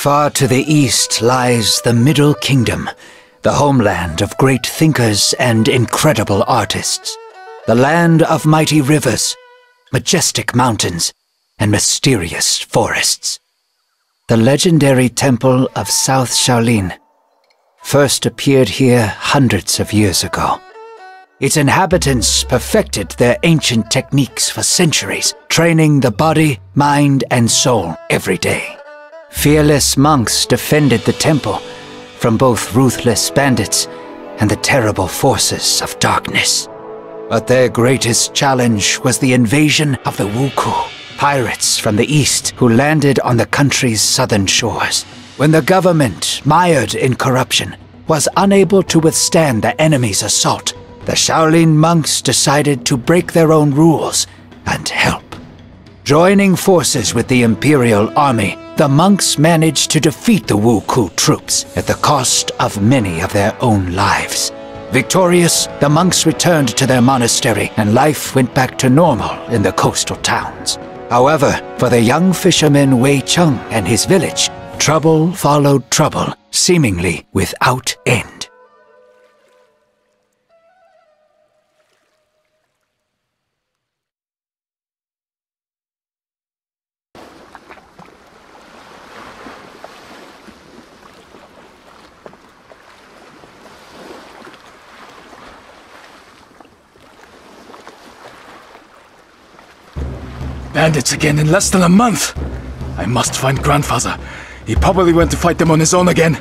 Far to the east lies the Middle Kingdom, the homeland of great thinkers and incredible artists, the land of mighty rivers, majestic mountains, and mysterious forests. The legendary temple of South Shaolin first appeared here hundreds of years ago. Its inhabitants perfected their ancient techniques for centuries, training the body, mind, and soul every day. Fearless monks defended the temple from both ruthless bandits and the terrible forces of darkness. But their greatest challenge was the invasion of the Wukou, pirates from the east who landed on the country's southern shores. When the government, mired in corruption, was unable to withstand the enemy's assault, the Shaolin monks decided to break their own rules and help. Joining forces with the Imperial Army, the monks managed to defeat the Wukou troops at the cost of many of their own lives. Victorious, the monks returned to their monastery and life went back to normal in the coastal towns. However, for the young fisherman Wei Cheng and his village, trouble followed trouble, seemingly without end. Bandits again in less than a month! I must find Grandfather. He probably went to fight them on his own again.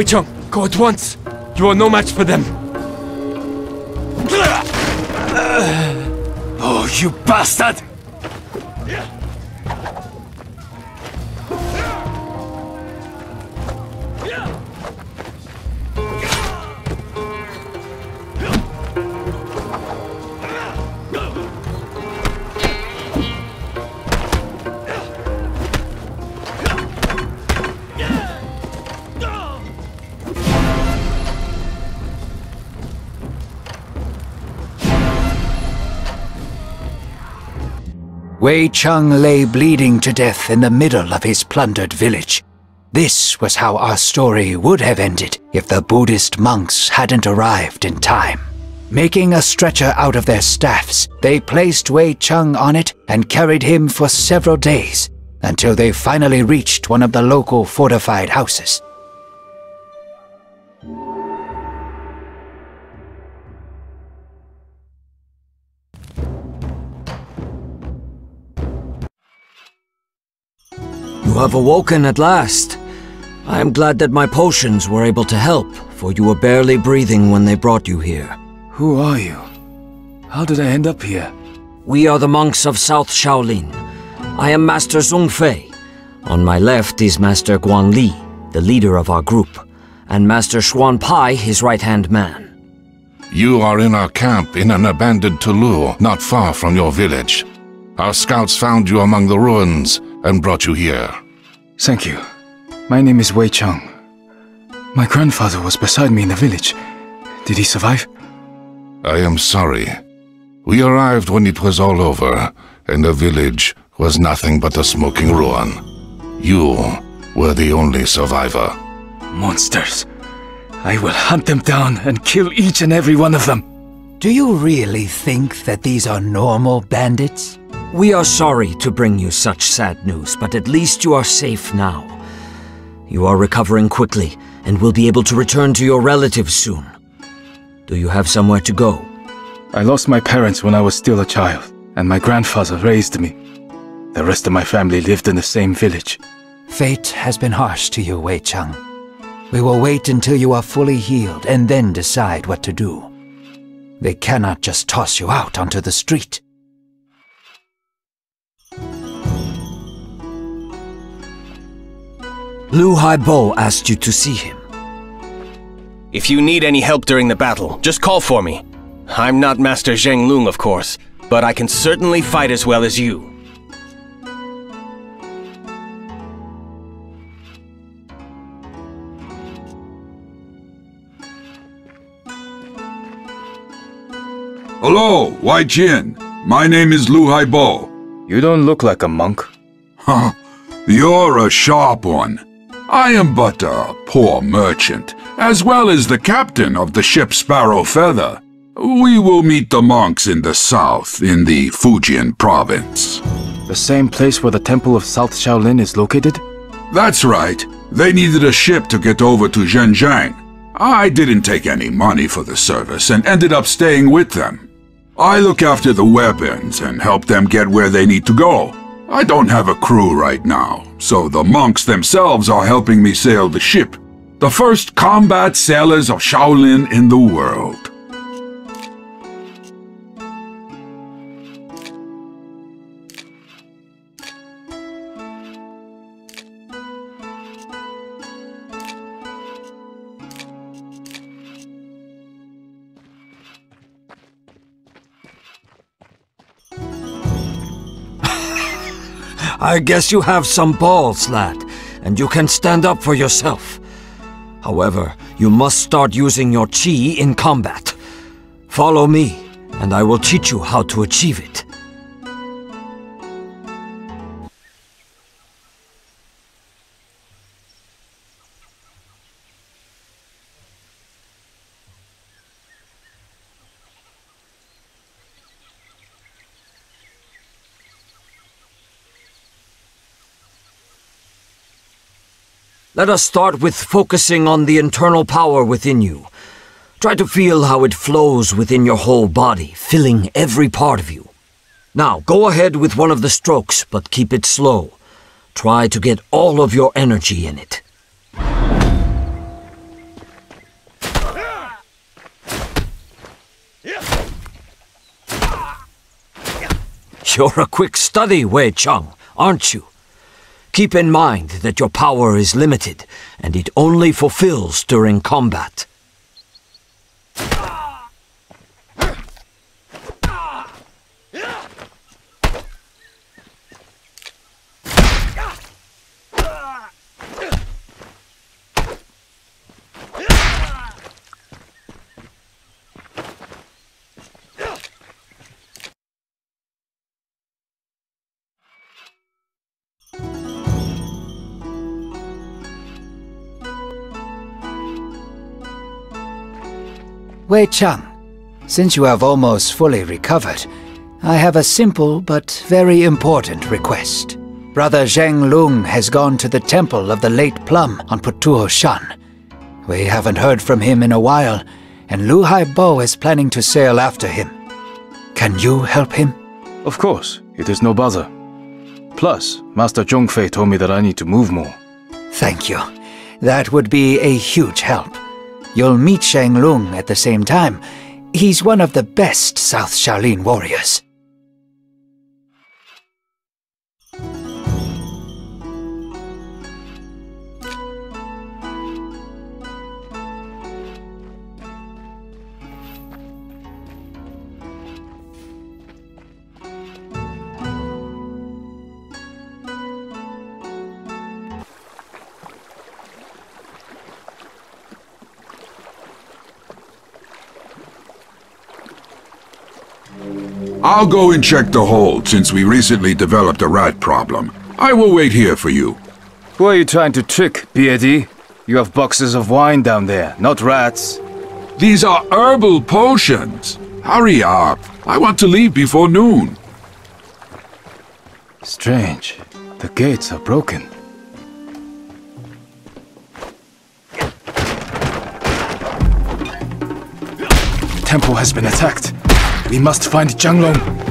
Wei Cheng, go at once! You are no match for them! Oh, you bastard! Wei Cheng lay bleeding to death in the middle of his plundered village. This was how our story would have ended if the Buddhist monks hadn't arrived in time. Making a stretcher out of their staffs, they placed Wei Cheng on it and carried him for several days, until they finally reached one of the local fortified houses. You have awoken at last. I am glad that my potions were able to help, for you were barely breathing when they brought you here. Who are you? How did I end up here? We are the monks of South Shaolin. I am Master Zong Fei. On my left is Master Guan Li, the leader of our group, and Master Xuan Pai, his right-hand man. You are in our camp in an abandoned Tulu, not far from your village. Our scouts found you among the ruins and brought you here. Thank you. My name is Wei Cheng. My grandfather was beside me in the village. Did he survive? I am sorry. We arrived when it was all over, and the village was nothing but a smoking ruin. You were the only survivor. Monsters. I will hunt them down and kill each and every one of them. Do you really think that these are normal bandits? We are sorry to bring you such sad news, but at least you are safe now. You are recovering quickly, and will be able to return to your relatives soon. Do you have somewhere to go? I lost my parents when I was still a child, and my grandfather raised me. The rest of my family lived in the same village. Fate has been harsh to you, Wei Cheng. We will wait until you are fully healed, and then decide what to do. They cannot just toss you out onto the street. Lu Hai Bo asked you to see him. If you need any help during the battle, just call for me. I'm not Master Zheng Lung, of course, but I can certainly fight as well as you. Hello, Wei Jin. My name is Lu Hai Bo. You don't look like a monk. Huh? You're a sharp one. I am but a poor merchant, as well as the captain of the ship Sparrow Feather. We will meet the monks in the south, in the Fujian province. The same place where the temple of South Shaolin is located? That's right. They needed a ship to get over to Zhenjiang. I didn't take any money for the service and ended up staying with them. I look after the weapons and help them get where they need to go. I don't have a crew right now, so the monks themselves are helping me sail the ship. The first combat sailors of Shaolin in the world. I guess you have some balls, lad, and you can stand up for yourself. However, you must start using your chi in combat. Follow me, and I will teach you how to achieve it. Let us start with focusing on the internal power within you. Try to feel how it flows within your whole body, filling every part of you. Now, go ahead with one of the strokes, but keep it slow. Try to get all of your energy in it. You're a quick study, Wei Cheng, aren't you? Keep in mind that your power is limited, and it only fulfills during combat. Wei Cheng, since you have almost fully recovered, I have a simple but very important request. Brother Zheng Lung has gone to the temple of the late plum on Putuo Shan. We haven't heard from him in a while, and Lu Hai Bo is planning to sail after him. Can you help him? Of course, it is no bother. Plus, Master Zong Fei told me that I need to move more. Thank you. That would be a huge help. You'll meet Zheng Lung at the same time. He's one of the best South Shaolin warriors. I'll go and check the hold, since we recently developed a rat problem. I will wait here for you. Who are you trying to trick, B. Eddy? You have boxes of wine down there, not rats. These are herbal potions. Hurry up. I want to leave before noon. Strange. The gates are broken. The temple has been attacked. We must find Jiang Long.